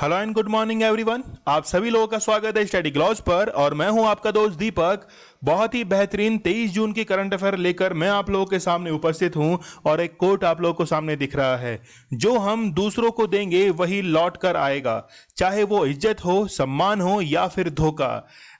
Hello and good morning everyone, आप सभी लोगों का स्वागत है स्टडी ग्लॉस पर और मैं हूं आपका दोस्त दीपक। बहुत ही बेहतरीन 23 जून की करंट अफेयर लेकर मैं आप लोगों के सामने उपस्थित हूं और एक कोट आप लोगों को सामने दिख रहा है, जो हम दूसरों को देंगे वही लौट कर आएगा, चाहे वो इज्जत हो, सम्मान हो या फिर धोखा।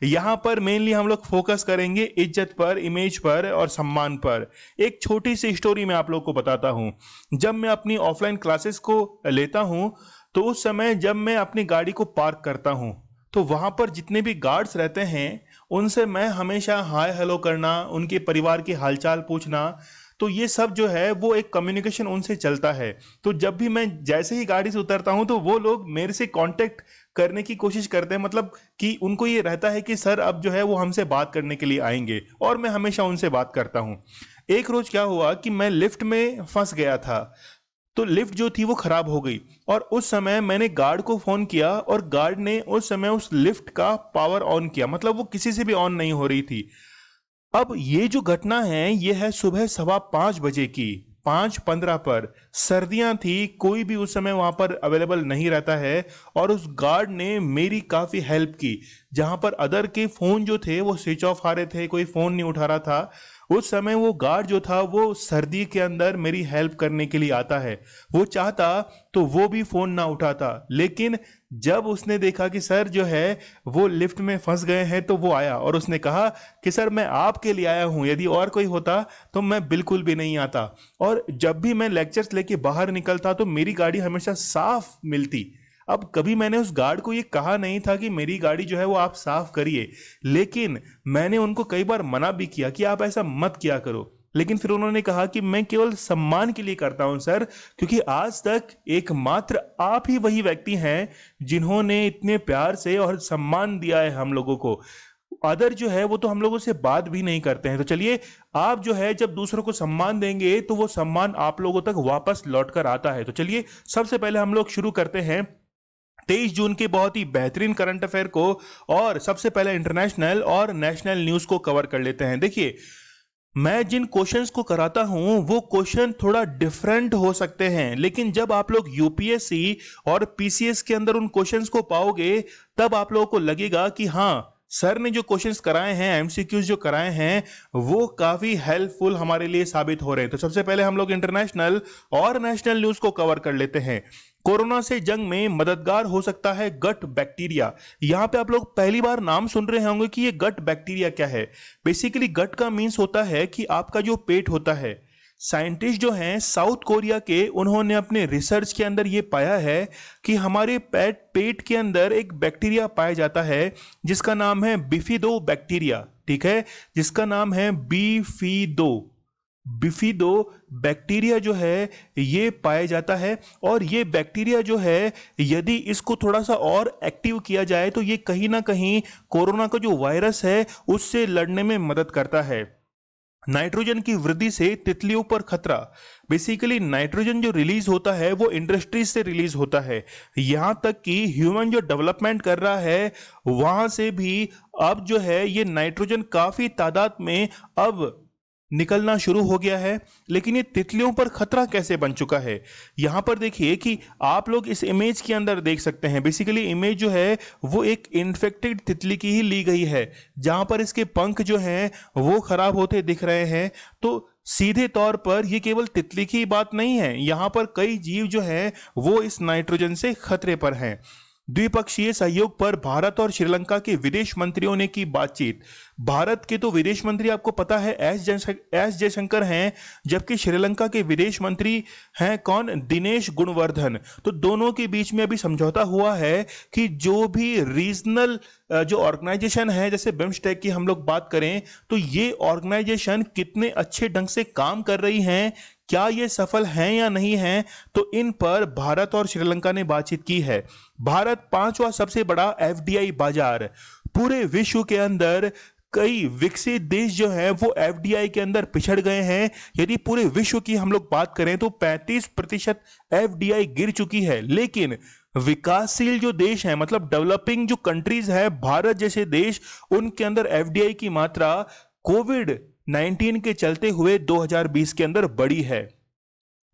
यहाँ पर मेनली हम लोग फोकस करेंगे इज्जत पर, इमेज पर और सम्मान पर। एक छोटी सी स्टोरी मैं आप लोग को बताता हूँ। जब मैं अपनी ऑफलाइन क्लासेस को लेता हूँ तो उस समय जब मैं अपनी गाड़ी को पार्क करता हूँ तो वहाँ पर जितने भी गार्ड्स रहते हैं उनसे मैं हमेशा हाय हेलो करना, उनके परिवार की हालचाल पूछना, तो ये सब जो है वो एक कम्युनिकेशन उनसे चलता है। तो जब भी मैं जैसे ही गाड़ी से उतरता हूँ तो वो लोग मेरे से कांटेक्ट करने की कोशिश करते हैं, मतलब कि उनको ये रहता है कि सर अब जो है वो हमसे बात करने के लिए आएंगे और मैं हमेशा उनसे बात करता हूँ। एक रोज़ क्या हुआ कि मैं लिफ्ट में फंस गया था, तो लिफ्ट जो थी वो ख़राब हो गई और उस समय मैंने गार्ड को फ़ोन किया और गार्ड ने उस समय उस लिफ्ट का पावर ऑन किया, मतलब वो किसी से भी ऑन नहीं हो रही थी। अब ये जो घटना है ये है सुबह 5:15 बजे की, 5:15 पर, सर्दियां थी, कोई भी उस समय वहां पर अवेलेबल नहीं रहता है और उस गार्ड ने मेरी काफ़ी हेल्प की। जहां पर अदर के फ़ोन जो थे वो स्विच ऑफ आ रहे थे, कोई फ़ोन नहीं उठा रहा था, उस समय वो गार्ड जो था वो सर्दी के अंदर मेरी हेल्प करने के लिए आता है। वो चाहता तो वो भी फ़ोन ना उठाता, लेकिन जब उसने देखा कि सर जो है वो लिफ्ट में फंस गए हैं तो वो आया और उसने कहा कि सर मैं आपके लिए आया हूँ, यदि और कोई होता तो मैं बिल्कुल भी नहीं आता। और जब भी मैं लेक्चर्स लेके बाहर निकलता तो मेरी गाड़ी हमेशा साफ मिलती। अब कभी मैंने उस गार्ड को ये कहा नहीं था कि मेरी गाड़ी जो है वो आप साफ़ करिए, लेकिन मैंने उनको कई बार मना भी किया कि आप ऐसा मत किया करो, लेकिन फिर उन्होंने कहा कि मैं केवल सम्मान के लिए करता हूं सर, क्योंकि आज तक एकमात्र आप ही वही व्यक्ति हैं जिन्होंने इतने प्यार से और सम्मान दिया है हम लोगों को। अदर जो है वो तो हम लोगों से बात भी नहीं करते हैं, तो चलिए आप जो है जब दूसरों को सम्मान देंगे तो वो सम्मान आप लोगों तक वापस लौट कर आता है। तो चलिए सबसे पहले हम लोग शुरू करते हैं 23 जून के बहुत ही बेहतरीन करंट अफेयर को और सबसे पहले इंटरनेशनल और नेशनल न्यूज़ को कवर कर लेते हैं। देखिए मैं जिन क्वेश्चंस को कराता हूं वो क्वेश्चन थोड़ा डिफरेंट हो सकते हैं, लेकिन जब आप लोग यूपीएससी और पीसीएस के अंदर उन क्वेश्चंस को पाओगे तब आप लोगों को लगेगा कि हाँ सर ने जो क्वेश्चंस कराए हैं, एमसीक्यूज जो कराए हैं वो काफ़ी हेल्पफुल हमारे लिए साबित हो रहे हैं। तो सबसे पहले हम लोग इंटरनेशनल और नेशनल न्यूज़ को कवर कर लेते हैं। कोरोना से जंग में मददगार हो सकता है गट बैक्टीरिया। यहाँ पे आप लोग पहली बार नाम सुन रहे होंगे कि ये गट बैक्टीरिया क्या है। बेसिकली गट का मीन्स होता है कि आपका जो पेट होता है। साइंटिस्ट जो हैं साउथ कोरिया के, उन्होंने अपने रिसर्च के अंदर ये पाया है कि हमारे पेट के अंदर एक बैक्टीरिया पाया जाता है जिसका नाम है बिफिडो बैक्टीरिया, ठीक है, जिसका नाम है बीफीदो। बिफिडो बैक्टीरिया जो है ये पाया जाता है और ये बैक्टीरिया जो है यदि इसको थोड़ा सा और एक्टिव किया जाए तो ये कहीं ना कहीं कोरोना का जो वायरस है उससे लड़ने में मदद करता है। नाइट्रोजन की वृद्धि से तितलियों पर खतरा। बेसिकली नाइट्रोजन जो रिलीज होता है वो इंडस्ट्रीज से रिलीज होता है, यहाँ तक कि ह्यूमन जो डेवलपमेंट कर रहा है वहाँ से भी अब जो है ये नाइट्रोजन काफ़ी तादाद में अब निकलना शुरू हो गया है। लेकिन ये तितलियों पर खतरा कैसे बन चुका है, यहाँ पर देखिए कि आप लोग इस इमेज के अंदर देख सकते हैं। बेसिकली इमेज जो है वो एक इन्फेक्टेड तितली की ही ली गई है, जहाँ पर इसके पंख जो हैं वो खराब होते दिख रहे हैं। तो सीधे तौर पर ये केवल तितली की बात नहीं है, यहाँ पर कई जीव जो हैं वो इस नाइट्रोजन से खतरे पर हैं। द्विपक्षीय सहयोग पर भारत और श्रीलंका के विदेश मंत्रियों ने की बातचीत। भारत के तो विदेश मंत्री आपको पता है एस जयशंकर हैं, जबकि श्रीलंका के विदेश मंत्री हैं कौन, दिनेश गुणवर्धन। तो दोनों के बीच में अभी समझौता हुआ है कि जो भी रीजनल जो ऑर्गेनाइजेशन है, जैसे बिम्स्टेक की हम लोग बात करें तो ये ऑर्गेनाइजेशन कितने अच्छे ढंग से काम कर रही हैं, क्या ये सफल हैं या नहीं हैं, तो इन पर भारत और श्रीलंका ने बातचीत की है। भारत 5वां सबसे बड़ा एफडीआई बाजार। पूरे विश्व के अंदर कई विकसित देश जो हैं वो एफडीआई के अंदर पिछड़ गए हैं। यदि पूरे विश्व की हम लोग बात करें तो 35% एफडीआई गिर चुकी है, लेकिन विकासशील जो देश हैं, मतलब डेवलपिंग जो कंट्रीज हैं, भारत जैसे देश, उनके अंदर एफडीआई की मात्रा कोविड-19 के चलते हुए 2020 के अंदर बढ़ी है।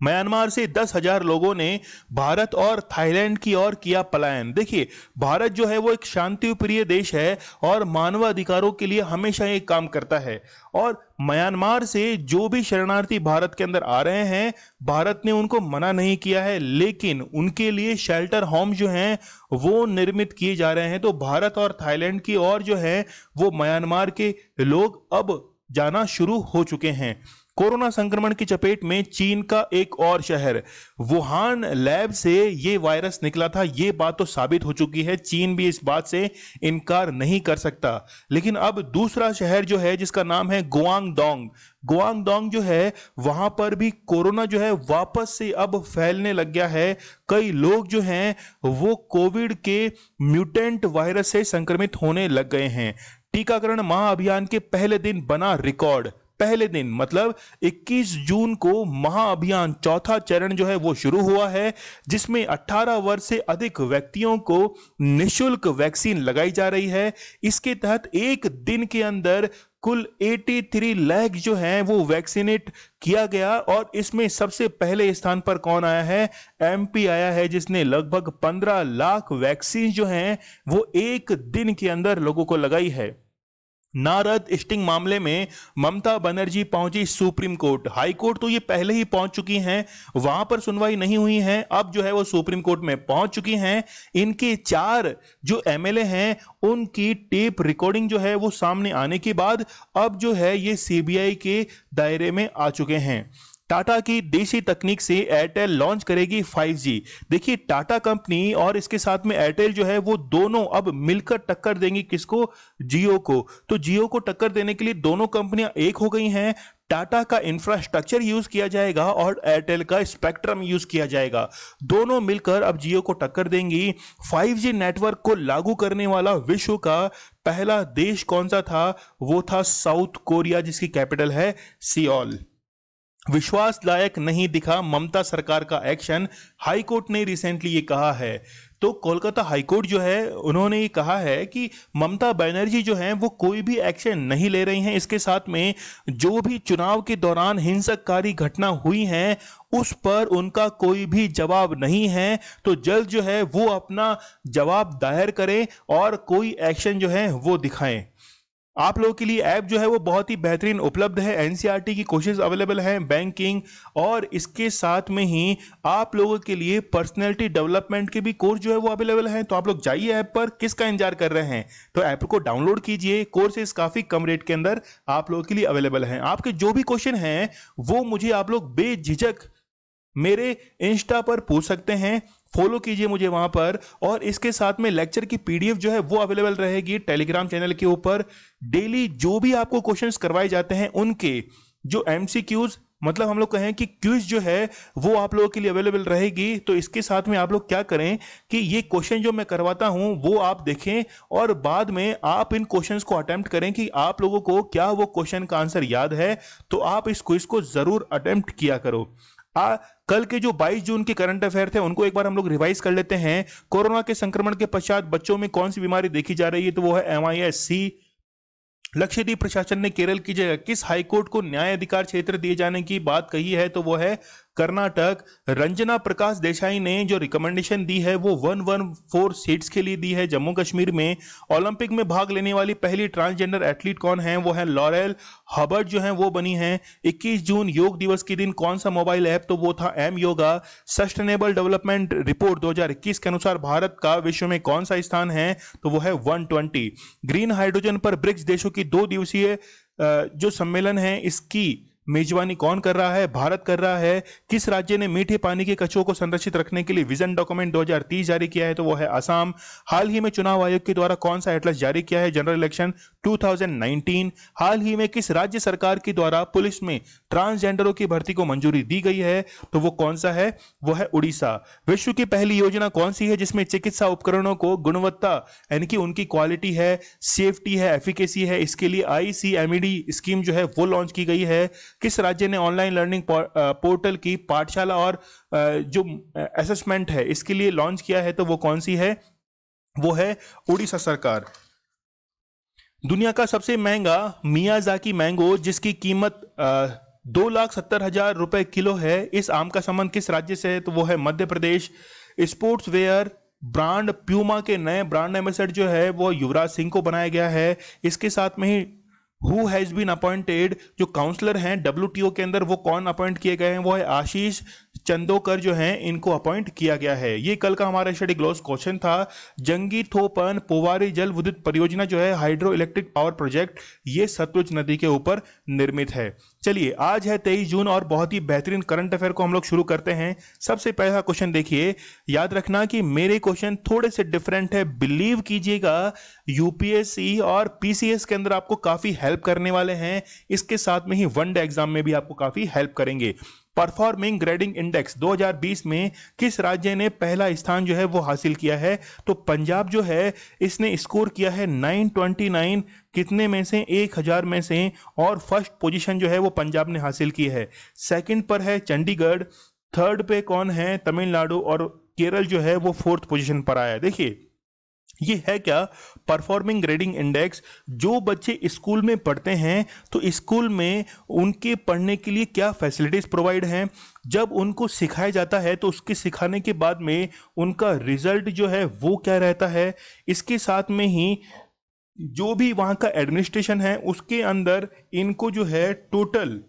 म्यांमार से 10,000 लोगों ने भारत और थाईलैंड की ओर किया पलायन। देखिए, भारत जो है वो एक शांति प्रिय देश है और मानवाधिकारों के लिए हमेशा ये काम करता है, और म्यांमार से जो भी शरणार्थी भारत के अंदर आ रहे हैं, भारत ने उनको मना नहीं किया है, लेकिन उनके लिए शेल्टर होम जो हैं वो निर्मित किए जा रहे हैं। तो भारत और थाईलैंड की ओर जो है वो म्यांमार के लोग अब जाना शुरू हो चुके हैं। कोरोना संक्रमण की चपेट में चीन का एक और शहर वुहान लैब से ये वायरस निकला था, ये बात तो साबित हो चुकी है, चीन भी इस बात से इनकार नहीं कर सकता। लेकिन अब दूसरा शहर जो है जिसका नाम है गुआंगडोंग, गुआंगडोंग जो है वहां पर भी कोरोना जो है वापस से अब फैलने लग गया है। कई लोग जो हैं वो कोविड के म्यूटेंट वायरस से संक्रमित होने लग गए हैं। टीकाकरण महाअभियान के पहले दिन बना रिकॉर्ड, पहले दिन मतलब 21 जून को महाअभियान चौथा चरण जो है वो शुरू हुआ है, जिसमें 18 वर्ष से अधिक व्यक्तियों को निःशुल्क वैक्सीन लगाई जा रही है। इसके तहत एक दिन के अंदर कुल 83 लाख जो हैं वो वैक्सीनेट किया गया, और इसमें सबसे पहले स्थान पर कौन आया है, एमपी आया है, जिसने लगभग 15 लाख वैक्सीन जो हैं वो एक दिन के अंदर लोगों को लगाई है। नारद स्टिंग मामले में ममता बनर्जी पहुंची सुप्रीम कोर्ट, हाई कोर्ट तो ये पहले ही पहुंच चुकी हैं, वहां पर सुनवाई नहीं हुई है, अब जो है वो सुप्रीम कोर्ट में पहुंच चुकी हैं। इनके 4 जो एमएलए हैं उनकी टेप रिकॉर्डिंग जो है वो सामने आने के बाद अब जो है ये सीबीआई के दायरे में आ चुके हैं। टाटा की देशी तकनीक से एयरटेल लॉन्च करेगी 5G। देखिए, टाटा कंपनी और इसके साथ में एयरटेल जो है वो दोनों अब मिलकर टक्कर देंगी किसको, जियो को। तो जियो को टक्कर देने के लिए दोनों कंपनियां एक हो गई हैं। टाटा का इंफ्रास्ट्रक्चर यूज किया जाएगा और एयरटेल का स्पेक्ट्रम यूज किया जाएगा, दोनों मिलकर अब जियो को टक्कर देंगी। 5G नेटवर्क को लागू करने वाला विश्व का पहला देश कौन सा था, वो था साउथ कोरिया, जिसकी कैपिटल है सियोल। विश्वास लायक नहीं दिखा ममता सरकार का एक्शन, हाईकोर्ट ने रिसेंटली ये कहा है। तो कोलकाता हाईकोर्ट जो है उन्होंने ये कहा है कि ममता बनर्जी जो हैं वो कोई भी एक्शन नहीं ले रही हैं। इसके साथ में जो भी चुनाव के दौरान हिंसककारी घटना हुई हैं उस पर उनका कोई भी जवाब नहीं है, तो जल्द जो है वो अपना जवाब दायर करें और कोई एक्शन जो है वो दिखाएं। आप लोगों के लिए ऐप जो है वो बहुत ही बेहतरीन उपलब्ध है, एनसीईआरटी की कोर्सेज अवेलेबल है, बैंकिंग, और इसके साथ में ही आप लोगों के लिए पर्सनैलिटी डेवलपमेंट के भी कोर्स जो है वो अवेलेबल है। तो आप लोग जाइए ऐप पर, किसका इंतजार कर रहे हैं, तो ऐप को डाउनलोड कीजिए। कोर्सेज काफ़ी कम रेट के अंदर आप लोगों के लिए अवेलेबल हैं। आपके जो भी क्वेश्चन हैं वो मुझे आप लोग बेझिझक मेरे इंस्टा पर पूछ सकते हैं, फॉलो कीजिए मुझे वहां पर। और इसके साथ में लेक्चर की पीडीएफ जो है वो अवेलेबल रहेगी टेलीग्राम चैनल के ऊपर। डेली जो भी आपको क्वेश्चंस करवाए जाते हैं उनके जो एमसीक्यूज, मतलब हम लोग कहें कि क्विज जो है वो आप लोगों के लिए अवेलेबल रहेगी। तो इसके साथ में आप लोग क्या करें कि ये क्वेश्चन जो मैं करवाता हूं वो आप देखें और बाद में आप इन क्वेश्चंस को अटेम्प्ट करें कि आप लोगों को क्या वो क्वेश्चन का आंसर याद है। तो आप इस क्विज को जरूर अटेम्प्ट किया करो। कल के जो 22 जून के करंट अफेयर थे उनको एक बार हम लोग रिवाइज कर लेते हैं। कोरोना के संक्रमण के पश्चात बच्चों में कौन सी बीमारी देखी जा रही है, तो वो है MIS-C। लक्षद्वीप प्रशासन ने केरल की जगह किस हाईकोर्ट को न्यायाधिकार क्षेत्र दिए जाने की बात कही है, तो वो है कर्नाटक। रंजना प्रकाश देसाई ने जो रिकमेंडेशन दी है वो 114 सीट्स के लिए दी है जम्मू कश्मीर में। ओलंपिक में भाग लेने वाली पहली ट्रांसजेंडर एथलीट कौन है, वो है लॉरेल हबर्ट जो है वो बनी है। 21 जून योग दिवस के दिन कौन सा मोबाइल ऐप, तो वो था M Yoga. Sustainable development report 2021 के अनुसार भारत का विश्व में कौन सा स्थान है, तो वो है 120। ग्रीन हाइड्रोजन पर ब्रिक्स देशों की 2 दिवसीय जो सम्मेलन है इसकी मेजबानी कौन कर रहा है, भारत कर रहा है। किस राज्य ने मीठे पानी के कछुओं को संरक्षित रखने के लिए विजन डॉक्यूमेंट 2030 जारी किया है, तो वो है असम। हाल ही में चुनाव आयोग के द्वारा कौन सा एटलस जारी किया है, जनरल इलेक्शन 2019। हाल ही में किस राज्य सरकार के द्वारा पुलिस में ट्रांसजेंडरों की भर्ती को मंजूरी दी गई है, तो वो कौन सा है, वो है उड़ीसा। विश्व की पहली योजना कौन सी है जिसमें चिकित्सा उपकरणों को गुणवत्ता यानी कि उनकी क्वालिटी है, सेफ्टी है, एफिकेसी है, इसके लिए ICMED स्कीम जो है वो लॉन्च की गई है। किस राज्य ने ऑनलाइन लर्निंग पोर्टल की पाठशाला और जो असेसमेंट है इसके लिए लॉन्च किया है, तो वो कौन सी है, वो है उड़ीसा सरकार। दुनिया का सबसे महंगा मियाजाकी मैंगो जिसकी कीमत 2,70,000 रुपए किलो है। इस आम का संबंध किस राज्य से है, तो वो है Madhya Pradesh. Sports wear brand Puma के नए ब्रांड एम्बेसडर जो है वो युवराज सिंह को बनाया गया है। इसके साथ में ही हु हैज बीन अपॉइंटेड, जो काउंसलर हैं डब्ल्यूटीओ के अंदर, वो कौन अपॉइंट किए गए हैं, वो है आशीष चंदोकर जो हैं, इनको अपॉइंट किया गया है। ये कल का हमारा स्टडी ग्लॉस क्वेश्चन था। जंगी थोपन पोवारी जल विद्युत परियोजना जो है हाइड्रो इलेक्ट्रिक पावर प्रोजेक्ट, ये सतलुज नदी के ऊपर निर्मित है। चलिए आज है 23 जून और बहुत ही बेहतरीन करंट अफेयर को हम लोग शुरू करते हैं। सबसे पहला क्वेश्चन देखिए, याद रखना कि मेरे क्वेश्चन थोड़े से डिफरेंट है, बिलीव कीजिएगा यूपीएससी और पीसीएस के अंदर आपको काफी हेल्प करने वाले हैं। इसके साथ में ही वनडे एग्जाम में भी आपको काफी हेल्प करेंगे। परफॉर्मिंग ग्रेडिंग इंडेक्स 2020 में किस राज्य ने पहला स्थान जो है वो हासिल किया है, तो पंजाब जो है इसने स्कोर किया है 929 कितने में से, 1000 में से, और फर्स्ट पोजीशन जो है वो पंजाब ने हासिल की है। सेकंड पर है चंडीगढ़, थर्ड पे कौन है, तमिलनाडु, और केरल जो है वो फोर्थ पोजीशन पर आया। देखिए ये है क्या परफॉर्मिंग ग्रेडिंग इंडेक्स, जो बच्चे स्कूल में पढ़ते हैं तो स्कूल में उनके पढ़ने के लिए क्या फैसिलिटीज प्रोवाइड हैं, जब उनको सिखाया जाता है तो उसके सिखाने के बाद में उनका रिजल्ट जो है वो क्या रहता है। इसके साथ में ही जो भी वहाँ का एडमिनिस्ट्रेशन है उसके अंदर इनको जो है टोटल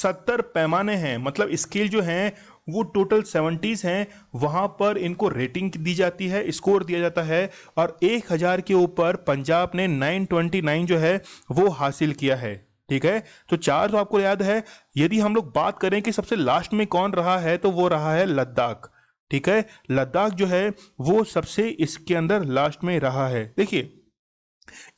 70 पैमाने हैं, मतलब स्केल जो हैं वो टोटल 70s हैं, वहाँ पर इनको रेटिंग दी जाती है, स्कोर दिया जाता है, और 1000 के ऊपर पंजाब ने 929 जो है वो हासिल किया है। ठीक है, तो 4 तो आपको याद है। यदि हम लोग बात करें कि सबसे लास्ट में कौन रहा है, तो वो रहा है लद्दाख। ठीक है, लद्दाख जो है वो सबसे इसके अंदर लास्ट में रहा है। देखिए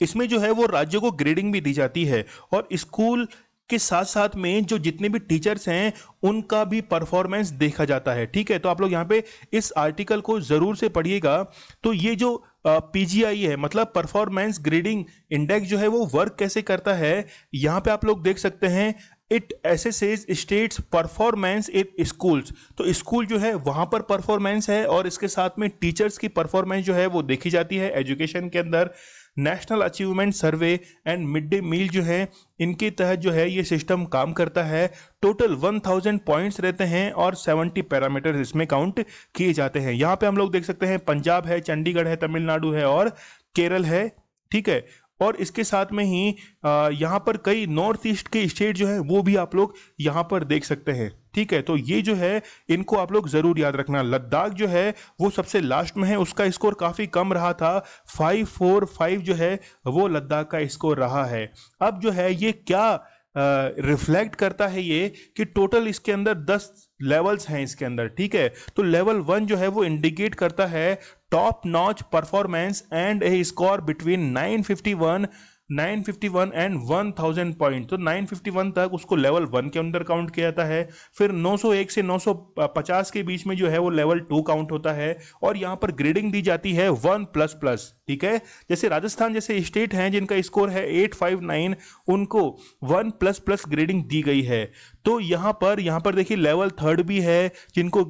इसमें जो है वो राज्यों को ग्रेडिंग भी दी जाती है, और स्कूल के साथ साथ में जो जितने भी टीचर्स हैं उनका भी परफॉर्मेंस देखा जाता है। ठीक है, तो आप लोग यहाँ पे इस आर्टिकल को जरूर से पढ़िएगा। तो ये जो पीजीआई है, मतलब परफॉर्मेंस ग्रेडिंग इंडेक्स जो है वो वर्क कैसे करता है, यहाँ पे आप लोग देख सकते हैं, it assesses states performance in schools. तो स्कूल जो है वहाँ पर परफॉर्मेंस है, और इसके साथ में टीचर्स की परफॉर्मेंस जो है वो देखी जाती है एजुकेशन के अंदर। National achievement survey and mid day meal जो है इनके तहत जो है ये सिस्टम काम करता है। टोटल 1000 पॉइंट्स रहते हैं और 70 पैरामीटर्स इसमें काउंट किए जाते हैं। यहाँ पे हम लोग देख सकते हैं पंजाब है, चंडीगढ़ है, तमिलनाडु है और केरल है। ठीक है, और इसके साथ में ही यहाँ पर कई नॉर्थ ईस्ट के स्टेट जो है वो भी आप लोग यहाँ पर देख सकते हैं। ठीक है, तो ये जो है इनको आप लोग जरूर याद रखना। लद्दाख जो है वो सबसे लास्ट में है, उसका स्कोर काफ़ी कम रहा था, 545 जो है वो लद्दाख का स्कोर रहा है। अब जो है ये क्या रिफ्लेक्ट करता है, ये कि टोटल इसके अंदर 10 लेवल्स हैं इसके अंदर। ठीक है, तो लेवल 1 जो है वो इंडिकेट करता है top notch performance and a score between 951 and 1000 point. तो 951 तक उसको लेवल 1 के अंदर काउंट किया जाता है। फिर 901 से 950 के बीच में जो है वो लेवल 2 काउंट होता है, और यहाँ पर ग्रेडिंग दी जाती है 1++। ठीक है, जैसे राजस्थान जैसे स्टेट हैं जिनका स्कोर है 859, उनको 1++ ग्रेडिंग दी गई है। तो यहाँ पर देखिए लेवल 3 भी है जिनको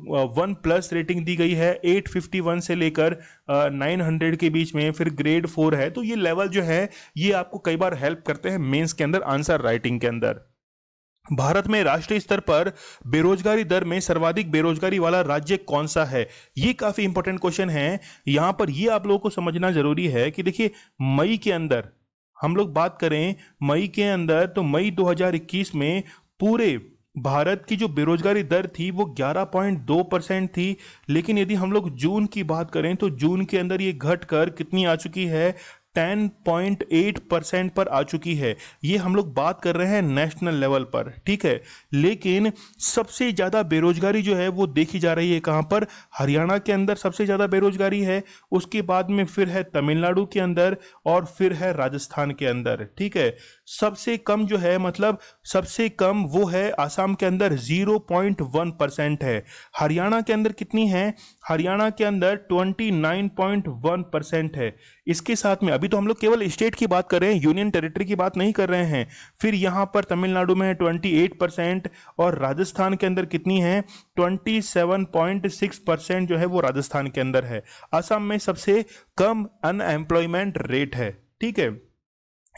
1+ रेटिंग दी गई है, 851 से लेकर 900 के बीच में। फिर ग्रेड 4 है। तो ये लेवल जो है ये आपको कई बार हेल्प करते हैं मेंस के अंदर आंसर राइटिंग के अंदर। भारत में राष्ट्रीय स्तर पर बेरोजगारी दर में सर्वाधिक बेरोजगारी वाला राज्य कौन सा है, ये काफी इंपॉर्टेंट क्वेश्चन है। यहाँ पर ये आप लोगों को समझना जरूरी है कि देखिए मई के अंदर हम लोग बात करें, मई के अंदर तो मई 2021 में पूरे भारत की जो बेरोजगारी दर थी वो 11.2% थी, लेकिन यदि हम लोग जून की बात करें तो जून के अंदर ये घटकर कितनी आ चुकी है, 10.8% पर आ चुकी है। ये हम लोग बात कर रहे हैं नेशनल लेवल पर। ठीक है, लेकिन सबसे ज़्यादा बेरोजगारी जो है वो देखी जा रही है कहाँ पर, हरियाणा के अंदर सबसे ज़्यादा बेरोजगारी है, उसके बाद में फिर है तमिलनाडु के अंदर, और फिर है राजस्थान के अंदर। ठीक है, सबसे कम जो है, मतलब सबसे कम वो है आसाम के अंदर 0.1% है। हरियाणा के अंदर कितनी है, हरियाणा के अंदर 29.1% है। इसके साथ में अभी तो हम लोग केवल स्टेट की बात कर रहे हैं, यूनियन टेरिटरी की बात नहीं कर रहे हैं। फिर यहाँ पर तमिलनाडु में 28% और राजस्थान के अंदर कितनी है, 27.6% जो है वो राजस्थान के अंदर है। असम में सबसे कम अनएम्प्लॉयमेंट रेट है। ठीक है,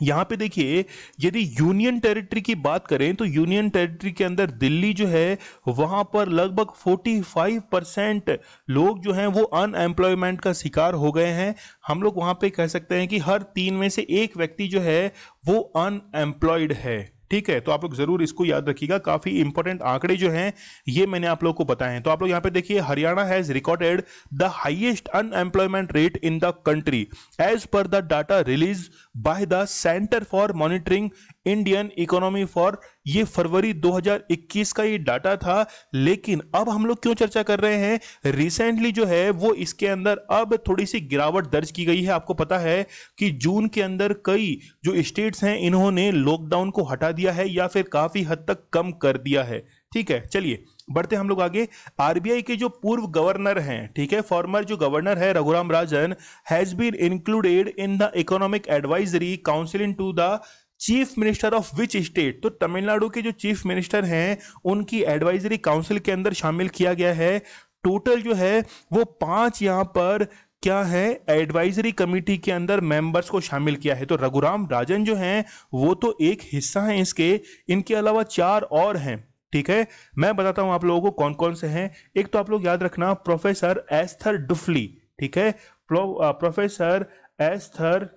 यहाँ पे देखिए यदि यूनियन टेरिटरी की बात करें तो यूनियन टेरिटरी के अंदर दिल्ली जो है वहाँ पर लगभग 45% लोग जो हैं वो अनएम्प्लॉयमेंट का शिकार हो गए हैं। हम लोग वहाँ पे कह सकते हैं कि हर 3 में से 1 व्यक्ति जो है वो अनएम्प्लॉयड है। ठीक है, तो आप लोग जरूर इसको याद रखिएगा, काफी इंपॉर्टेंट आंकड़े जो हैं ये मैंने आप लोगों को बताए हैं। तो आप लोग यहाँ पे देखिए Haryana has recorded the highest unemployment rate in the country as per the data release by the centre for monitoring Indian economy for, ये फरवरी 2021 का ये डाटा था। लेकिन अब हम लोग क्यों चर्चा कर रहे हैं, रिसेंटली जो है वो इसके अंदर अब थोड़ी सी गिरावट दर्ज की गई है। आपको पता है कि जून के अंदर कई जो स्टेट्स हैं इन्होंने लॉकडाउन को हटा दिया है या फिर काफी हद तक कम कर दिया है। ठीक है, चलिए बढ़ते हम लोग आगे। आरबीआई के जो पूर्व गवर्नर हैं, ठीक है, फॉर्मर जो गवर्नर है Raghuram Rajan has been included in the economic advisory council in to the chief minister of which state. तो तमिलनाडु के जो चीफ मिनिस्टर हैं उनकी एडवाइजरी काउंसिल के अंदर शामिल किया गया है। टोटल जो है वो 5 यहाँ पर क्या है, एडवाइजरी कमेटी के अंदर मेंबर्स को शामिल किया है। तो रघुराम राजन जो हैं वो तो एक हिस्सा हैं इसके, इनके अलावा 4 और हैं। ठीक है, मैं बताता हूं आप लोगों को कौन कौन से हैं। एक तो आप लोग याद रखना प्रोफेसर एस्थर डुफ्ली, ठीक है, प्रोफेसर एस्थर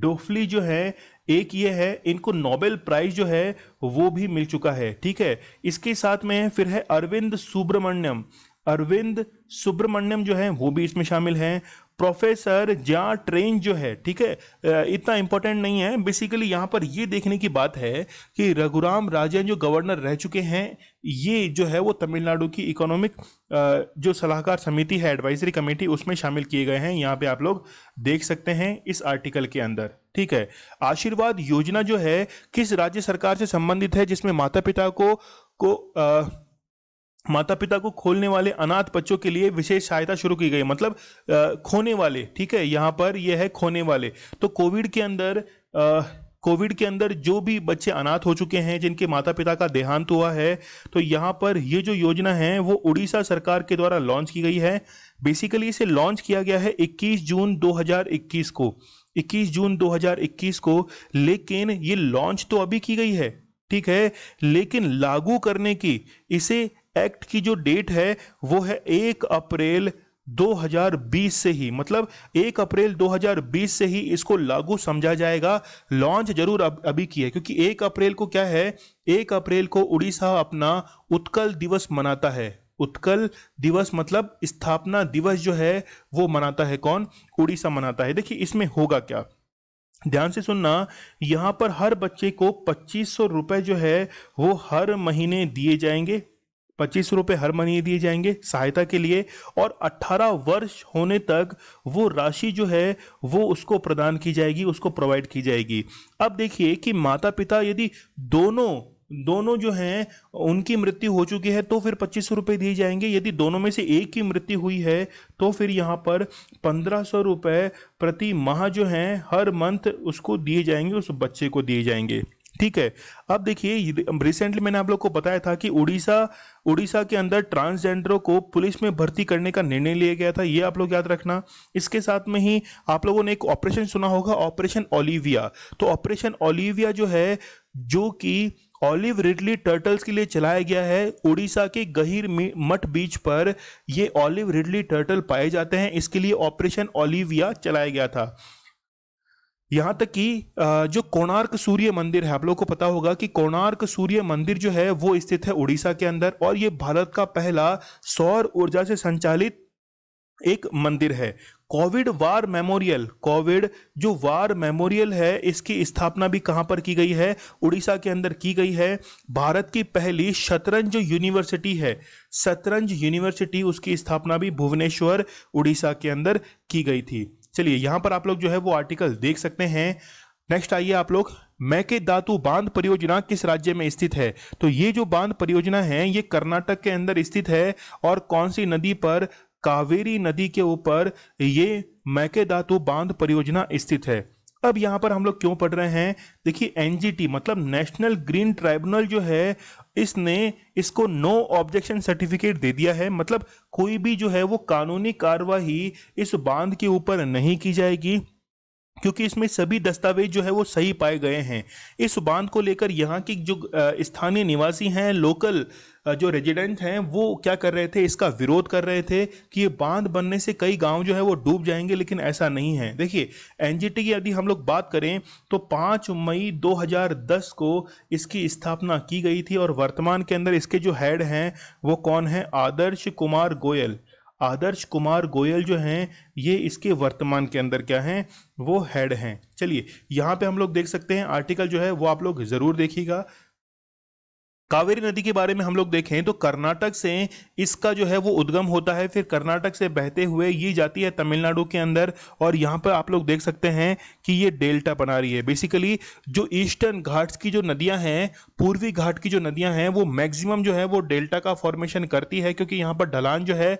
डुफ्ली जो है एक ये है, इनको नोबेल प्राइज जो है वो भी मिल चुका है। ठीक है, इसके साथ में फिर है अरविंद सुब्रमण्यम जो है वो भी इसमें शामिल हैं। प्रोफेसर जा ट्रेन जो है, ठीक है, इतना इंपॉर्टेंट नहीं है। बेसिकली यहाँ पर ये देखने की बात है कि रघुराम राजन जो गवर्नर रह चुके हैं ये जो है वो तमिलनाडु की इकोनॉमिक जो सलाहकार समिति है एडवाइजरी कमेटी उसमें शामिल किए गए हैं। यहाँ पे आप लोग देख सकते हैं इस आर्टिकल के अंदर। ठीक है, आशीर्वाद योजना जो है किस राज्य सरकार से संबंधित है, जिसमें माता पिता को खोलने वाले अनाथ बच्चों के लिए विशेष सहायता शुरू की गई, मतलब खोने वाले। ठीक है, यहाँ पर यह है खोने वाले। तो कोविड के अंदर जो भी बच्चे अनाथ हो चुके हैं जिनके माता पिता का देहांत हुआ है, तो यहाँ पर ये जो योजना है वो उड़ीसा सरकार के द्वारा लॉन्च की गई है। बेसिकली इसे लॉन्च किया गया है 21 जून 2021 को, लेकिन ये लॉन्च तो अभी की गई है। ठीक है, लेकिन लागू करने की इसे एक्ट की जो डेट है वो है 1 अप्रैल 2020 से ही, मतलब 1 अप्रैल 2020 से ही इसको लागू समझा जाएगा। लॉन्च जरूर अभी की है क्योंकि 1 अप्रैल को क्या है, 1 अप्रैल को उड़ीसा अपना उत्कल दिवस मनाता है। उत्कल दिवस मतलब स्थापना दिवस जो है वो मनाता है कौन, उड़ीसा मनाता है। देखिए इसमें होगा क्या, ध्यान से सुनना, यहाँ पर हर बच्चे को 2500 रुपये जो है वो हर महीने दिए जाएंगे, 2500 रुपये हर महीने दिए जाएंगे सहायता के लिए, और 18 वर्ष होने तक वो राशि जो है वो उसको प्रदान की जाएगी, उसको प्रोवाइड की जाएगी। अब देखिए कि माता पिता यदि दोनों जो हैं उनकी मृत्यु हो चुकी है तो फिर 2500 रुपये दिए जाएंगे, यदि दोनों में से एक की मृत्यु हुई है तो फिर यहाँ पर 1500 रुपये प्रति माह जो हैं हर मंथ उसको दिए जाएंगे, उस बच्चे को दिए जाएंगे। ठीक है, अब देखिए रिसेंटली मैंने आप लोग को बताया था कि उड़ीसा के अंदर ट्रांसजेंडरों को पुलिस में भर्ती करने का निर्णय लिया गया था, ये आप लोग याद रखना। इसके साथ में ही आप लोगों ने एक ऑपरेशन सुना होगा, ऑपरेशन ओलिविया। तो ऑपरेशन ओलिविया जो है, जो कि ऑलिव रिडली टर्टल्स के लिए चलाया गया है, उड़ीसा के गहीर मठ बीच पर ये ऑलिव रिडली टर्टल पाए जाते हैं, इसके लिए ऑपरेशन ओलिविया चलाया गया था। यहाँ तक कि जो कोणार्क सूर्य मंदिर है, आप लोगों को पता होगा कि कोणार्क सूर्य मंदिर जो है वो स्थित है उड़ीसा के अंदर, और ये भारत का पहला सौर ऊर्जा से संचालित एक मंदिर है। कोविड वार मेमोरियल है, इसकी स्थापना भी कहाँ पर की गई है, उड़ीसा के अंदर की गई है। भारत की पहली शतरंज यूनिवर्सिटी है, शतरंज यूनिवर्सिटी, उसकी स्थापना भी भुवनेश्वर उड़ीसा के अंदर की गई थी। चलिए यहाँ पर आप लोग जो है वो आर्टिकल देख सकते हैं। नेक्स्ट आइए आप लोग, मैके दातु बांध परियोजना किस राज्य में स्थित है। तो ये जो बांध परियोजना है ये कर्नाटक के अंदर स्थित है, और कौन सी नदी पर, कावेरी नदी के ऊपर ये मैके दातु बांध परियोजना स्थित है। अब यहाँ पर हम लोग क्यों पढ़ रहे हैं, देखिए एनजीटी मतलब नेशनल ग्रीन ट्राइब्यूनल जो है इसने इसको नो ऑब्जेक्शन सर्टिफिकेट दे दिया है, मतलब कोई भी जो है वो कानूनी कार्रवाई इस बांध के ऊपर नहीं की जाएगी। क्योंकि इसमें सभी दस्तावेज जो है वो सही पाए गए हैं। इस बांध को लेकर यहाँ की जो स्थानीय निवासी हैं, लोकल जो रेजिडेंट हैं, वो क्या कर रहे थे, इसका विरोध कर रहे थे कि ये बांध बनने से कई गांव जो है वो डूब जाएंगे, लेकिन ऐसा नहीं है। देखिए एनजीटी की यदि हम लोग बात करें तो 5 मई 2010 को इसकी स्थापना की गई थी और वर्तमान के अंदर इसके जो हेड हैं वो कौन है, आदर्श कुमार गोयल। आदर्श कुमार गोयल जो हैं ये इसके वर्तमान के अंदर क्या हैं, वो हेड हैं। चलिए यहाँ पे हम लोग देख सकते हैं आर्टिकल जो है वो आप लोग ज़रूर देखिएगा। कावेरी नदी के बारे में हम लोग देखें तो कर्नाटक से इसका जो है वो उद्गम होता है, फिर कर्नाटक से बहते हुए ये जाती है तमिलनाडु के अंदर और यहाँ पर आप लोग देख सकते हैं कि ये डेल्टा बना रही है। बेसिकली जो ईस्टर्न घाट्स की जो नदियाँ हैं, पूर्वी घाट की जो नदियाँ हैं, वो मैक्सिमम जो है वो डेल्टा का फॉर्मेशन करती है, क्योंकि यहाँ पर ढलान जो है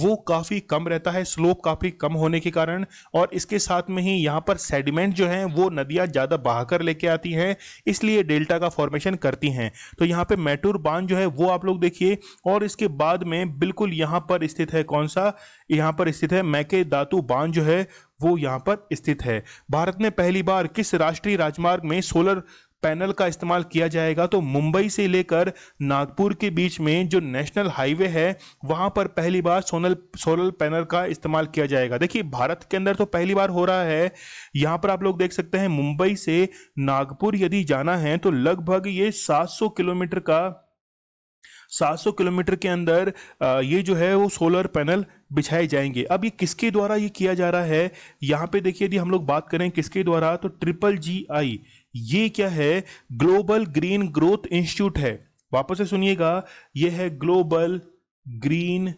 वो काफ़ी कम रहता है, स्लोप काफ़ी कम होने के कारण, और इसके साथ में ही यहाँ पर सेडिमेंट जो है वो नदियाँ ज़्यादा बहाकर लेके आती हैं, इसलिए डेल्टा का फॉर्मेशन करती हैं। तो यहाँ पर मैटूर बांध जो है वो आप लोग देखिए, और इसके बाद में बिल्कुल यहाँ पर स्थित है कौन सा, यहाँ पर स्थित है मैके दातू बांध जो है वो यहाँ पर स्थित है। भारत में पहली बार किस राष्ट्रीय राजमार्ग में सोलर पैनल का इस्तेमाल किया जाएगा, तो मुंबई से लेकर नागपुर के बीच में जो नेशनल हाईवे है वहां पर पहली बार सोलर पैनल का इस्तेमाल किया जाएगा। देखिए भारत के अंदर तो पहली बार हो रहा है। यहां पर आप लोग देख सकते हैं मुंबई से नागपुर यदि जाना है तो लगभग ये 700 किलोमीटर का 700 किलोमीटर के अंदर ये जो है वो सोलर पैनल बिछाए जाएंगे। अब ये किसके द्वारा ये किया जा रहा है, यहाँ पे देखिए यदि हम लोग बात करें किसके द्वारा, तो GGGI ये क्या है, ग्लोबल ग्रीन ग्रोथ इंस्टीट्यूट है। वापस से सुनिएगा, ये है ग्लोबल ग्रीन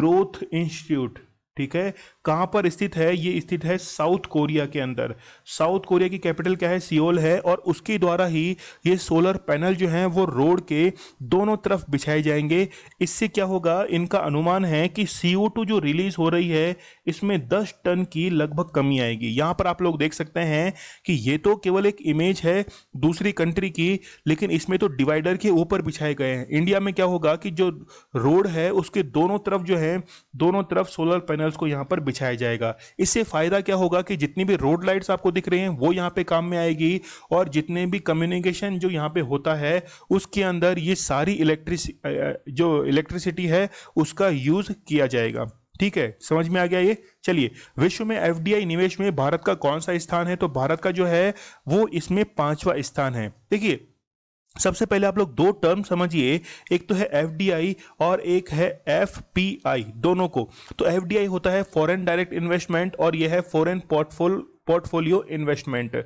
ग्रोथ इंस्टीट्यूट, ठीक है। कहाँ पर स्थित है, ये स्थित है साउथ कोरिया के अंदर। साउथ कोरिया की कैपिटल क्या है, सियोल है, और उसके द्वारा ही ये सोलर पैनल जो हैं वो रोड के दोनों तरफ बिछाए जाएंगे। इससे क्या होगा, इनका अनुमान है कि CO2 जो रिलीज हो रही है इसमें 10 टन की लगभग कमी आएगी। यहाँ पर आप लोग देख सकते हैं कि ये तो केवल एक इमेज है दूसरी कंट्री की, लेकिन इसमें तो डिवाइडर के ऊपर बिछाए गए हैं। इंडिया में क्या होगा कि जो रोड है उसके दोनों तरफ जो है, दोनों तरफ सोलर पैनल को यहां पर बिछाया जाएगा। इससे फायदा क्या होगा कि जितनी भी रोड लाइट्स आपको दिख रहे हैं वो यहां पे काम में आएगी, और जितने भी कम्युनिकेशन जो यहां पे होता है उसके अंदर ये सारी इलेक्ट्रिसिटी है उसका यूज किया जाएगा। ठीक है, समझ में आ गया ये। चलिए, विश्व में FDI निवेश में भारत का कौन सा स्थान है, तो भारत का जो है वो इसमें 5वां स्थान है। देखिए सबसे पहले आप लोग दो टर्म समझिए, एक तो है FDI और एक है FPI, दोनों को। तो FDI होता है फॉरेन डायरेक्ट इन्वेस्टमेंट और यह है फॉरेन पोर्टफोलियो इन्वेस्टमेंट।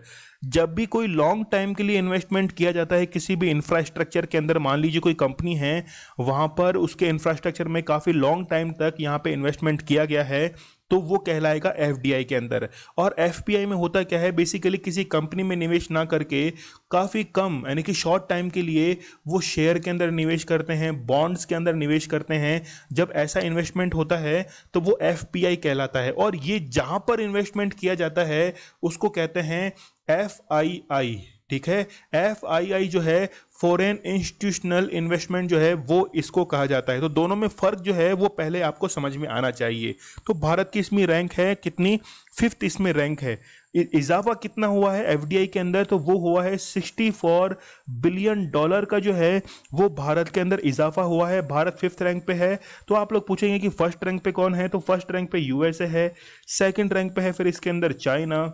जब भी कोई लॉन्ग टाइम के लिए इन्वेस्टमेंट किया जाता है किसी भी इंफ्रास्ट्रक्चर के अंदर, मान लीजिए कोई कंपनी है वहां पर उसके इंफ्रास्ट्रक्चर में काफ़ी लॉन्ग टाइम तक यहाँ पे इन्वेस्टमेंट किया गया है तो वो कहलाएगा FDI के अंदर। और FPI में होता क्या है, बेसिकली किसी कंपनी में निवेश ना करके काफ़ी कम यानी कि शॉर्ट टाइम के लिए वो शेयर के अंदर निवेश करते हैं, बॉन्ड्स के अंदर निवेश करते हैं। जब ऐसा इन्वेस्टमेंट होता है तो वो FPI कहलाता है, और ये जहाँ पर इन्वेस्टमेंट किया जाता है उसको कहते हैं FII, ठीक है। FII जो है फॉरेन इंस्टीट्यूशनल इन्वेस्टमेंट जो है वो इसको कहा जाता है। तो दोनों में फर्क जो है वो पहले आपको समझ में आना चाहिए। तो भारत की इसमें रैंक है कितनी, 5th इसमें रैंक है। इजाफा कितना हुआ है FDI के अंदर, तो वो हुआ है $64 बिलियन का जो है वो भारत के अंदर इजाफा हुआ है। भारत 5th रैंक पे है। तो आप लोग पूछेंगे कि फर्स्ट रैंक पे कौन है, तो फर्स्ट रैंक पे USA है, सेकेंड रैंक पे है फिर इसके अंदर चाइना,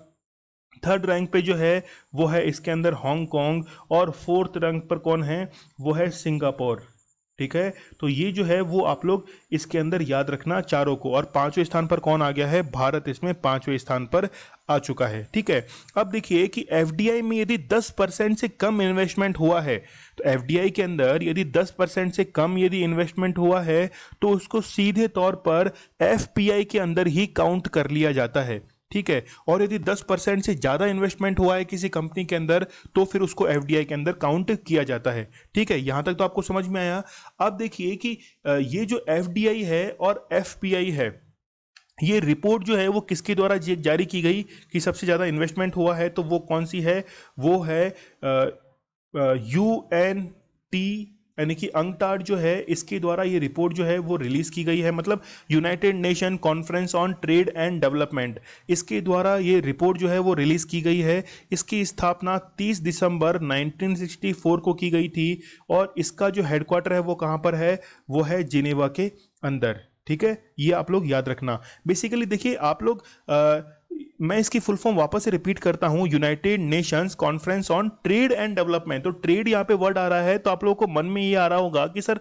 थर्ड रैंक पे जो है वो है इसके अंदर हांगकांग, और 4th रैंक पर कौन है वो है सिंगापुर, ठीक है। तो ये जो है वो आप लोग इसके अंदर याद रखना चारों को। और 5वें स्थान पर कौन आ गया है, भारत इसमें 5वें स्थान पर आ चुका है, ठीक है। अब देखिए कि FDI में यदि 10% से कम इन्वेस्टमेंट हुआ है, तो FDI के अंदर यदि 10% से कम यदि इन्वेस्टमेंट हुआ है तो उसको सीधे तौर पर FPI के अंदर ही काउंट कर लिया जाता है, ठीक है। और यदि 10% से ज़्यादा इन्वेस्टमेंट हुआ है किसी कंपनी के अंदर तो फिर उसको FDI के अंदर काउंट किया जाता है, ठीक है। यहाँ तक तो आपको समझ में आया। अब देखिए कि ये जो FDI है और FPI है, ये रिपोर्ट जो है वो किसके द्वारा जारी की गई कि सबसे ज़्यादा इन्वेस्टमेंट हुआ है, तो वो कौन सी है, वो है UNT यानी कि अंकटाड जो है इसके द्वारा ये रिपोर्ट जो है वो रिलीज की गई है, मतलब United Nation conference on trade and development इसके द्वारा ये रिपोर्ट जो है वो रिलीज की गई है। इसकी स्थापना 30 दिसंबर 1964 को की गई थी और इसका जो हेडक्वार्टर है वो कहाँ पर है, वो है जिनेवा के अंदर। ठीक है, ये आप लोग याद रखना। बेसिकली देखिए आप लोग मैं इसकी फुल फॉर्म वापस से रिपीट करता हूं, United Nations conference on trade and development. तो ट्रेड यहाँ पे वर्ड आ रहा है तो आप लोगों को मन में ये आ रहा होगा कि सर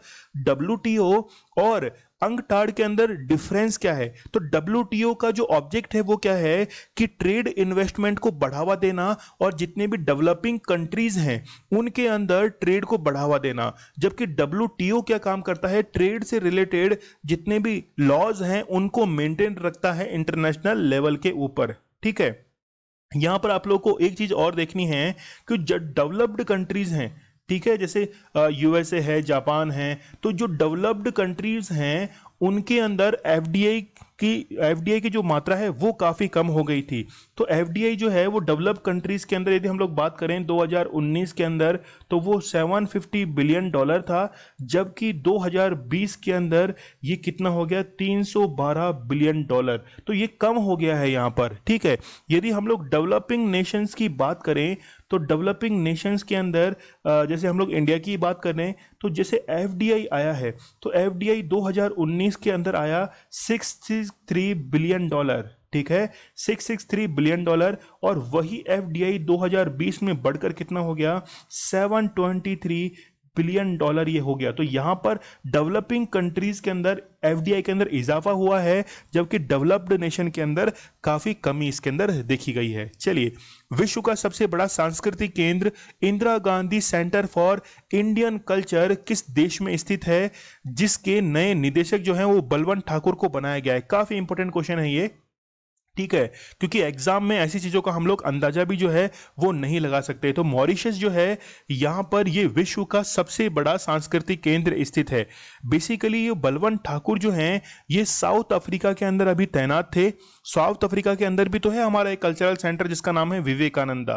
WTO और अंकटाड के अंदर डिफरेंस क्या है। तो WTO का जो ऑब्जेक्ट है वो क्या है कि ट्रेड इन्वेस्टमेंट को बढ़ावा देना और जितने भी डेवलपिंग कंट्रीज हैं उनके अंदर ट्रेड को बढ़ावा देना, जबकि WTO क्या काम करता है, ट्रेड से रिलेटेड जितने भी लॉज हैं उनको मेंटेन रखता है इंटरनेशनल लेवल के ऊपर। ठीक है, यहां पर आप लोगों को एक चीज और देखनी है कि जो डेवलप्ड कंट्रीज हैं, ठीक है, जैसे USA है, जापान है, तो जो डेवलप्ड कंट्रीज हैं उनके अंदर एफडीआई की जो मात्रा है वो काफ़ी कम हो गई थी। तो एफडीआई जो है वो डेवलप कंट्रीज़ के अंदर यदि हम लोग बात करें 2019 के अंदर तो वो $750 बिलियन था, जबकि 2020 के अंदर ये कितना हो गया, $312 बिलियन। तो ये कम हो गया है यहाँ पर। ठीक है, यदि हम लोग डेवलपिंग नेशंस की बात करें तो डेवलपिंग नेशंस के अंदर जैसे हम लोग इंडिया की बात करें तो जैसे एफडीआई आया है तो एफडीआई 2019 के अंदर आया $663 बिलियन। ठीक है, $663 बिलियन। और वही एफडीआई 2020 में बढ़कर कितना हो गया, $723 बिलियन ये हो गया। तो यहाँ पर डेवलपिंग कंट्रीज के अंदर एफडीआई के अंदर इजाफा हुआ है, जबकि डेवलप्ड नेशन के अंदर काफ़ी कमी इसके अंदर देखी गई है। चलिए, विश्व का सबसे बड़ा सांस्कृतिक केंद्र Indira Gandhi centre for Indian culture किस देश में स्थित है, जिसके नए निदेशक जो हैं वो बलवंत ठाकुर को बनाया गया है। काफ़ी इंपॉर्टेंट क्वेश्चन है ये, ठीक है, क्योंकि एग्जाम में ऐसी चीज़ों का हम लोग अंदाजा भी जो है वो नहीं लगा सकते। तो मॉरिशस जो है यहाँ पर ये विश्व का सबसे बड़ा सांस्कृतिक केंद्र स्थित है। बेसिकली ये बलवंत ठाकुर जो हैं ये साउथ अफ्रीका के अंदर अभी तैनात थे। साउथ अफ्रीका के अंदर भी तो है हमारा एक कल्चरल सेंटर जिसका नाम है विवेकानंदा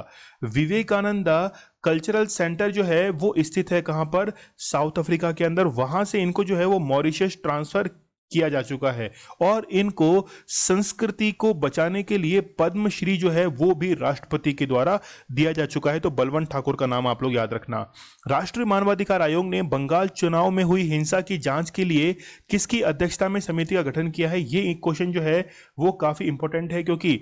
कल्चरल सेंटर जो है वो स्थित है कहाँ पर, साउथ अफ्रीका के अंदर। वहाँ से इनको जो है वो मॉरिशस ट्रांसफ़र किया जा चुका है और इनको संस्कृति को बचाने के लिए पद्मश्री जो है वो भी राष्ट्रपति के द्वारा दिया जा चुका है। तो बलवंत ठाकुर का नाम आप लोग याद रखना। राष्ट्रीय मानवाधिकार आयोग ने बंगाल चुनाव में हुई हिंसा की जांच के लिए किसकी अध्यक्षता में समिति का गठन किया है, ये एक क्वेश्चन जो है वो काफी इंपॉर्टेंट है, क्योंकि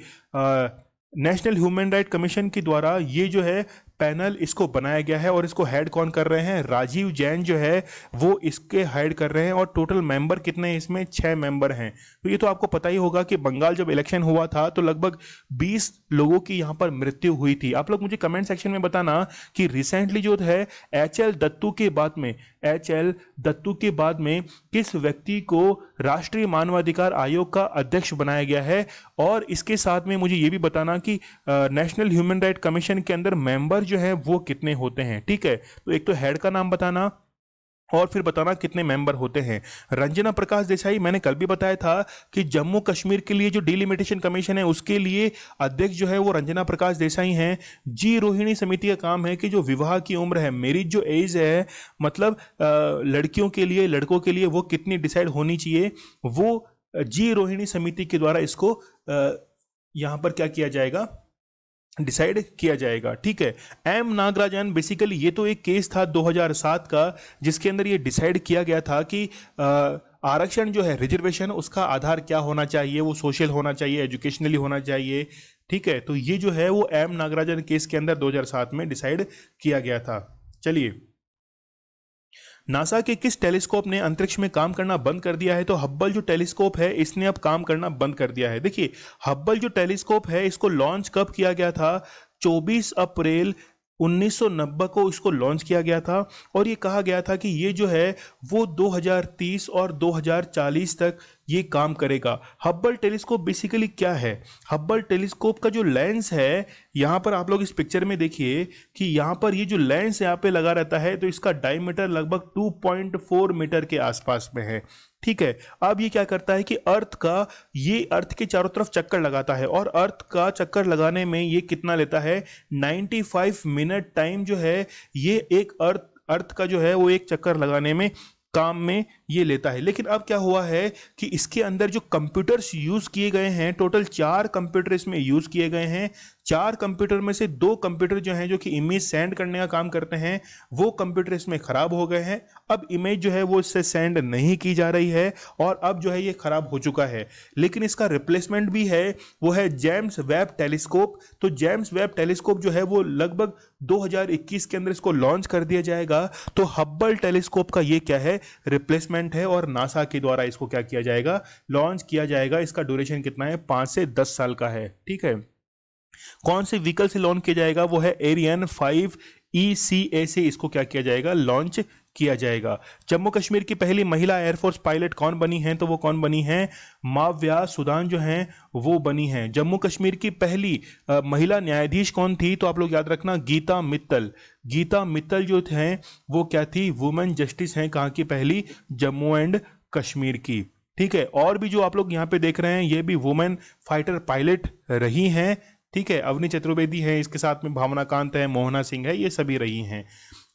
नेशनल ह्यूमन राइट कमीशन के द्वारा ये जो है पैनल इसको बनाया गया है और इसको हेड कौन कर रहे हैं, राजीव जैन जो है वो इसके हेड कर रहे हैं। और टोटल मेंबर कितने हैं इसमें, 6 मेंबर हैं। तो ये तो आपको पता ही होगा कि बंगाल जब इलेक्शन हुआ था तो लगभग 20 लोगों की यहाँ पर मृत्यु हुई थी। आप लोग मुझे कमेंट सेक्शन में बताना कि रिसेंटली जो है एचएल दत्तू के बाद में किस व्यक्ति को राष्ट्रीय मानवाधिकार आयोग का अध्यक्ष बनाया गया है। और इसके साथ में मुझे ये भी बताना कि नेशनल ह्यूमन राइट कमीशन के अंदर मेंबर जो है वो कितने होते हैं। ठीक है, तो एक तो हेड का नाम बताना और फिर बताना कितने मेंबर होते हैं। रंजना प्रकाश देसाई, मैंने कल भी बताया था कि जम्मू कश्मीर के लिए जो डिलिमिटेशन कमीशन है उसके लिए अध्यक्ष जो है वो रंजना प्रकाश देसाई हैं। जी रोहिणी समिति का काम है कि जो विवाह की उम्र है, मेरिट जो एज है, मतलब लड़कियों के लिए लड़कों के लिए वो कितनी डिसाइड होनी चाहिए, वो जी रोहिणी समिति के द्वारा इसको यहाँ पर क्या किया जाएगा, डिसाइड किया जाएगा। ठीक है, एम नागराजन, बेसिकली ये तो एक केस था 2007 का जिसके अंदर ये डिसाइड किया गया था कि आरक्षण जो है रिजर्वेशन उसका आधार क्या होना चाहिए, वो सोशल होना चाहिए, एजुकेशनली होना चाहिए। ठीक है, तो ये जो है वो एम नागराजन केस के अंदर 2007 में डिसाइड किया गया था। चलिए, नासा के किस टेलीस्कोप ने अंतरिक्ष में काम करना बंद कर दिया है, तो हब्बल जो टेलीस्कोप है इसने अब काम करना बंद कर दिया है। देखिए, हब्बल जो टेलीस्कोप है इसको लॉन्च कब किया गया था, 24 अप्रैल 1990 को इसको लॉन्च किया गया था और ये कहा गया था कि ये जो है वो 2030 और 2040 तक ये काम करेगा। हब्बल टेलीस्कोप बेसिकली क्या है, हब्बल टेलीस्कोप का जो लेंस है, यहाँ पर आप लोग इस पिक्चर में देखिए कि यहाँ पर ये जो लेंस यहाँ पे लगा रहता है तो इसका डायमीटर लगभग 2.4 मीटर के आसपास में है। ठीक है, अब ये क्या करता है कि अर्थ के चारों तरफ चक्कर लगाता है और अर्थ का चक्कर लगाने में ये कितना लेता है, 95 मिनट टाइम जो है ये एक अर्थ अर्थ का जो है वो एक चक्कर लगाने में काम में ये लेता है। लेकिन अब क्या हुआ है कि इसके अंदर जो कंप्यूटर्स यूज़ किए गए हैं, टोटल 4 कंप्यूटर इसमें यूज़ किए गए हैं। 4 कंप्यूटर में से 2 कंप्यूटर जो हैं जो कि इमेज सेंड करने का काम करते हैं वो कंप्यूटर इसमें ख़राब हो गए हैं। अब इमेज जो है वो इससे सेंड नहीं की जा रही है और अब जो है ये ख़राब हो चुका है। लेकिन इसका रिप्लेसमेंट भी है, वो है जेम्स वेब टेलीस्कोप। तो जेम्स वेब टेलीस्कोप जो है वो लगभग 2021 के अंदर इसको लॉन्च कर दिया जाएगा। तो हब्बल टेलीस्कोप का ये क्या है, रिप्लेसमेंट है और नासा के द्वारा इसको क्या किया जाएगा, लॉन्च किया जाएगा। इसका ड्यूरेशन कितना है, 5 से 10 साल का है। ठीक है, कौन से व्हीकल से लॉन्च किया जाएगा, वो है एरियन 5 ECA से इसको क्या किया जाएगा, लॉन्च किया जाएगा। जम्मू कश्मीर की पहली महिला एयरफोर्स पायलट कौन बनी है, तो वो कौन बनी है, माव्या सुदान जो हैं वो बनी हैं। जम्मू कश्मीर की पहली महिला न्यायाधीश कौन थी, तो आप लोग याद रखना गीता मित्तल। गीता मित्तल जो हैं वो क्या थी, वुमेन जस्टिस हैं। कहाँ की, पहली जम्मू एंड कश्मीर की। ठीक है, और भी जो आप लोग यहाँ पे देख रहे हैं ये भी वुमेन फाइटर पायलट रही हैं। ठीक है, अवनी चतुर्वेदी है, इसके साथ में भावना कांत है, मोहना सिंह है, ये सभी रही हैं।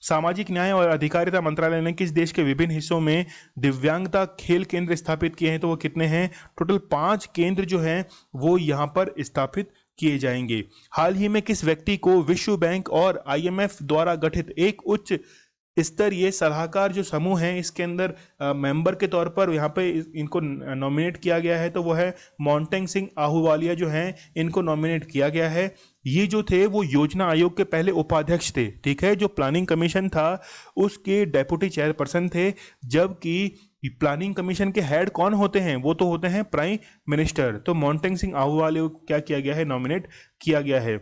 सामाजिक न्याय और अधिकारिता मंत्रालय ने किस देश के विभिन्न हिस्सों में दिव्यांगता खेल केंद्र स्थापित किए हैं, तो वो कितने हैं, टोटल 5 केंद्र जो हैं वो यहाँ पर स्थापित किए जाएंगे। हाल ही में किस व्यक्ति को विश्व बैंक और IMF द्वारा गठित एक उच्च स्तरीय सलाहकार जो समूह है इसके अंदर मेंबर के तौर पर यहाँ पे इनको नॉमिनेट किया गया है, तो वो है मोंटेंग सिंह आहूवालिया जो हैं इनको नॉमिनेट किया गया है। ये जो थे वो योजना आयोग के पहले उपाध्यक्ष थे। ठीक है, जो प्लानिंग कमीशन था उसके डेप्यूटी चेयरपर्सन थे, जबकि प्लानिंग कमीशन के हेड कौन होते हैं, वो तो होते हैं प्राइम मिनिस्टर। तो मोंटेंग सिंह आहूवालिया को क्या किया गया है, नॉमिनेट किया गया है।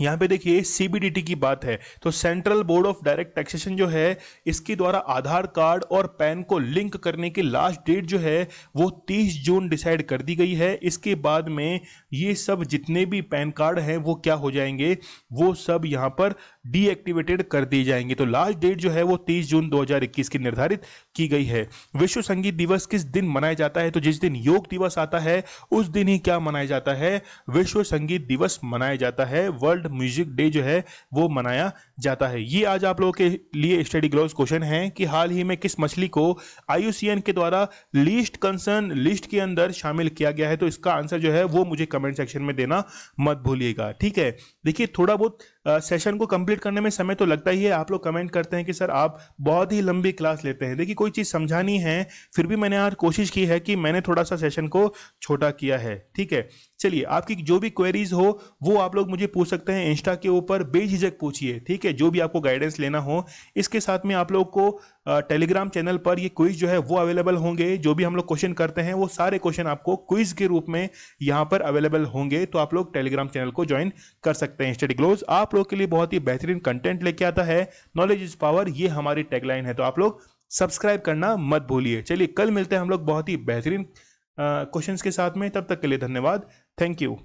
यहाँ पे देखिए CBDT की बात है, तो central board of direct taxation जो है इसके द्वारा आधार कार्ड और पैन को लिंक करने की लास्ट डेट जो है वो 30 जून डिसाइड कर दी गई है। इसके बाद में ये सब जितने भी पैन कार्ड हैं वो क्या हो जाएंगे, वो सब यहाँ पर डीएक्टिवेटेड कर दिए जाएंगे। तो लास्ट डेट जो है वो 30 जून 2021 की निर्धारित की गई है। विश्व संगीत दिवस किस दिन मनाया जाता है, तो जिस दिन योग दिवस आता है उस दिन ही क्या मनाया जाता है, विश्व संगीत दिवस मनाया जाता है। वर्ल्ड म्यूजिक डे जो है वो मनाया जाता है। ये आज आप लोगों के लिए स्टडी ग्लॉस क्वेश्चन है कि हाल ही में किस मछली को IUCN के द्वारा लीस्ट कंसर्न लिस्ट के अंदर शामिल किया गया है, तो इसका आंसर जो है वो मुझे कमेंट सेक्शन में देना मत भूलिएगा। ठीक है, देखिए थोड़ा बहुत सेशन को कंप्लीट करने में समय तो लगता ही है। आप लोग कमेंट करते हैं कि सर आप बहुत ही लंबी क्लास लेते हैं। देखिए कोई चीज़ समझानी है फिर भी मैंने आज कोशिश की है कि मैंने थोड़ा सा सेशन को छोटा किया है। ठीक है, चलिए आपकी जो भी क्वेरीज हो वो आप लोग मुझे पूछ सकते हैं इंस्टा के ऊपर, बेझिझक पूछिए। ठीक है, जो भी आपको गाइडेंस लेना हो। इसके साथ में आप लोग को टेलीग्राम चैनल पर ये क्विज जो है वो अवेलेबल होंगे। जो भी हम लोग क्वेश्चन करते हैं वो सारे क्वेश्चन आपको क्विज के रूप में यहाँ पर अवेलेबल होंगे, तो आप लोग टेलीग्राम चैनल को ज्वाइन कर सकते हैं। स्टडी ग्लोस आप लोग के लिए बहुत ही बेहतरीन कंटेंट लेके आता है। नॉलेज इज पावर, ये हमारी टैगलाइन है, तो आप लोग सब्सक्राइब करना मत भूलिए। चलिए कल मिलते हैं हम लोग बहुत ही बेहतरीन क्वेश्चंस के साथ में। तब तक के लिए धन्यवाद, थैंक यू।